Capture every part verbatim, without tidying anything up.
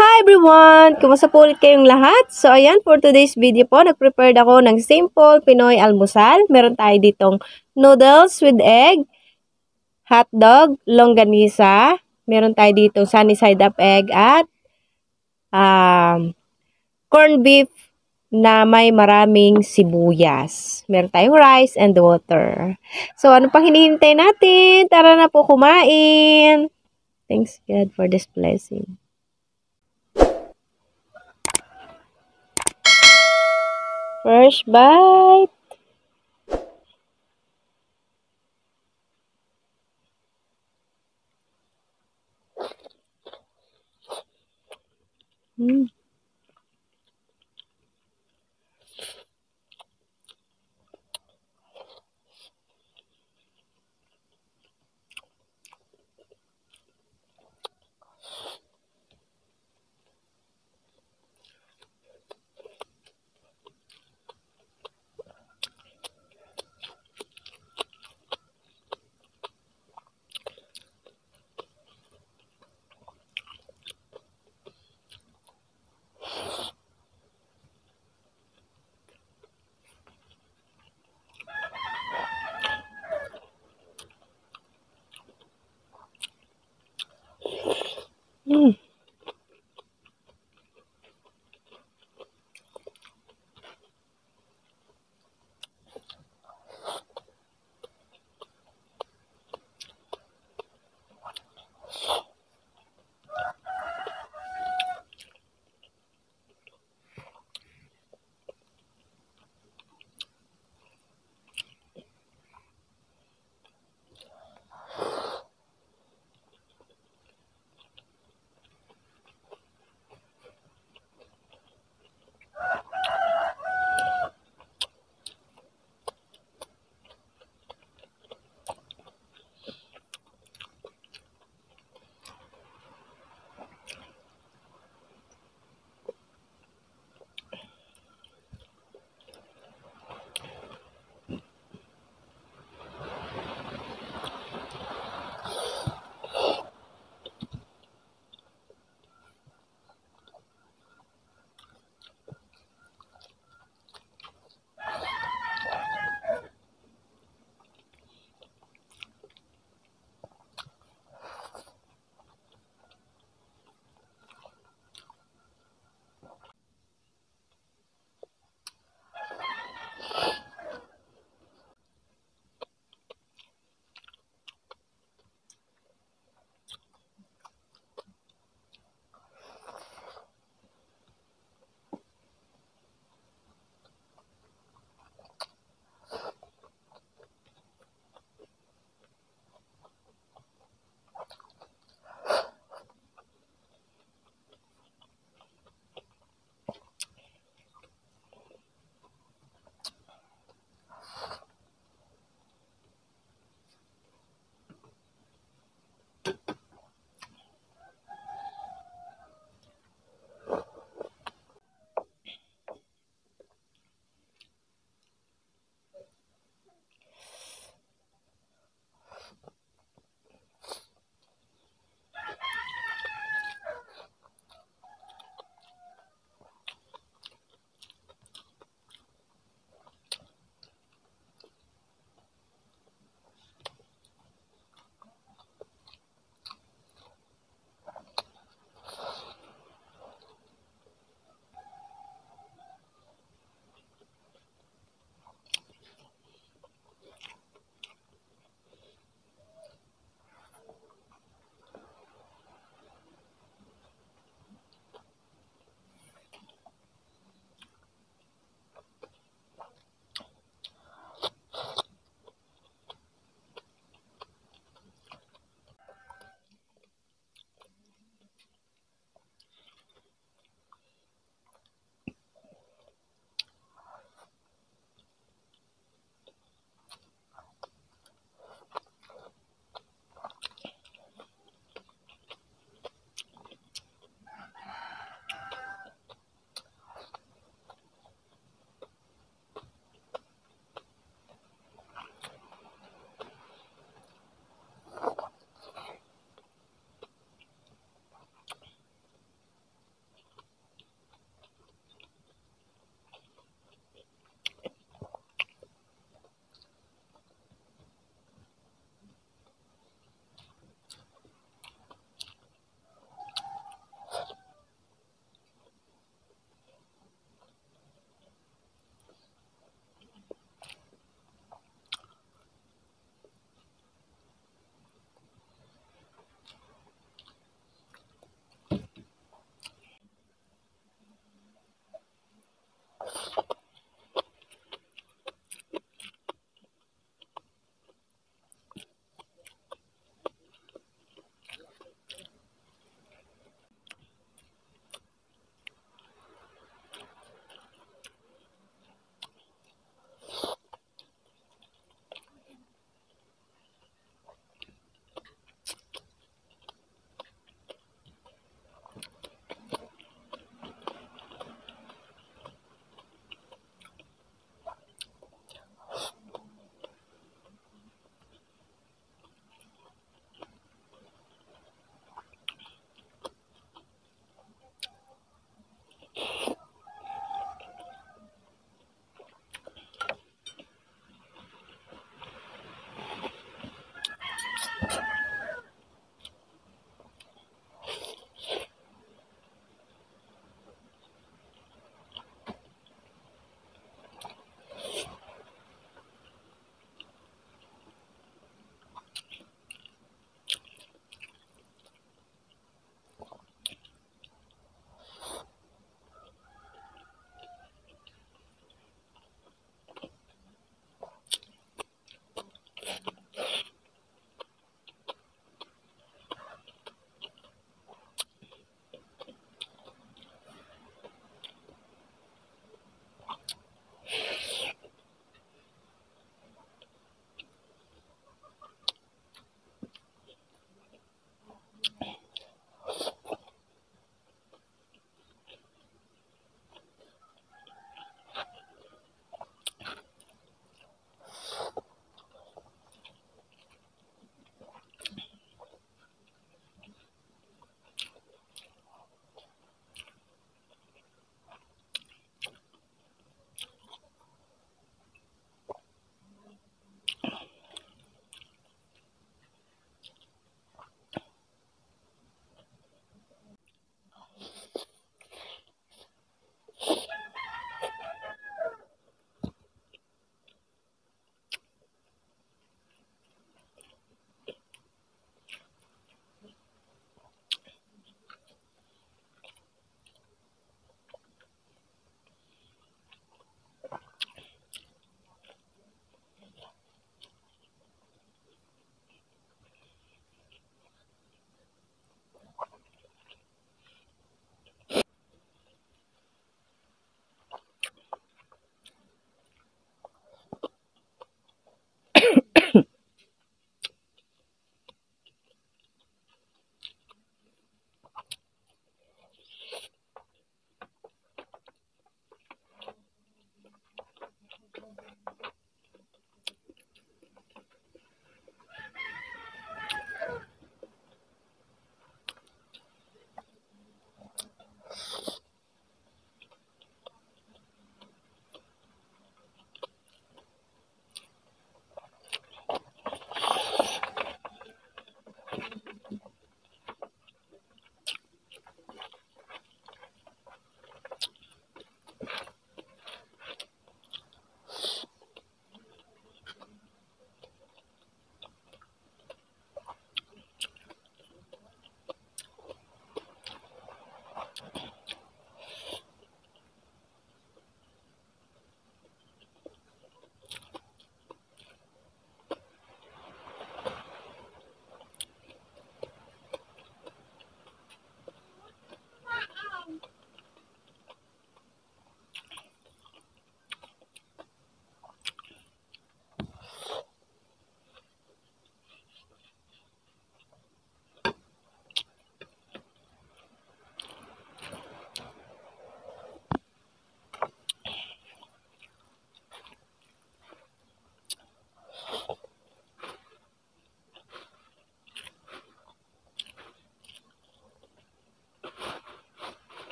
Hi everyone! Kumusta po ulit kayong lahat? So ayan, for today's video po, nag-prepared ako ng simple Pinoy almusal. Meron tayo ditong noodles with egg, hotdog, longganisa, meron tayo ditong sunny side up egg at um, corned beef na may maraming sibuyas. Meron tayong rice and water. So ano pang hinihintay natin? Tara na po kumain! Thanks God for this blessing. First bite. Mm.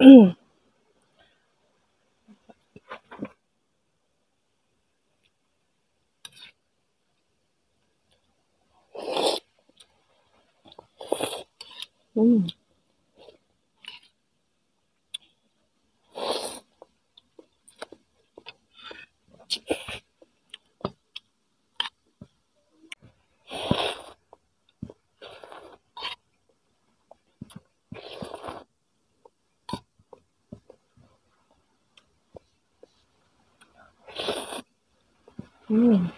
Mm. Mm.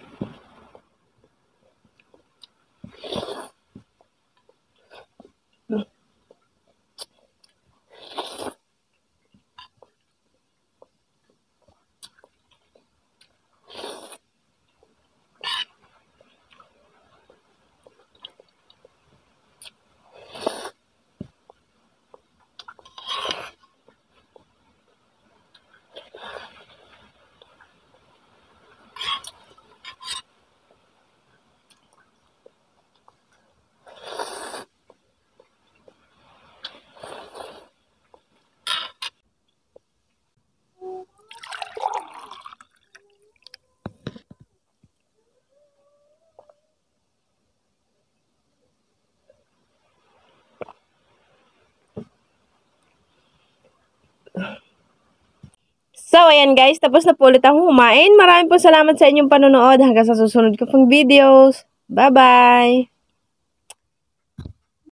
So, ayan guys, tapos na po ulit akong humain. Maraming po salamat sa inyong panonood. Hanggang sa susunod ko pang videos. Bye-bye!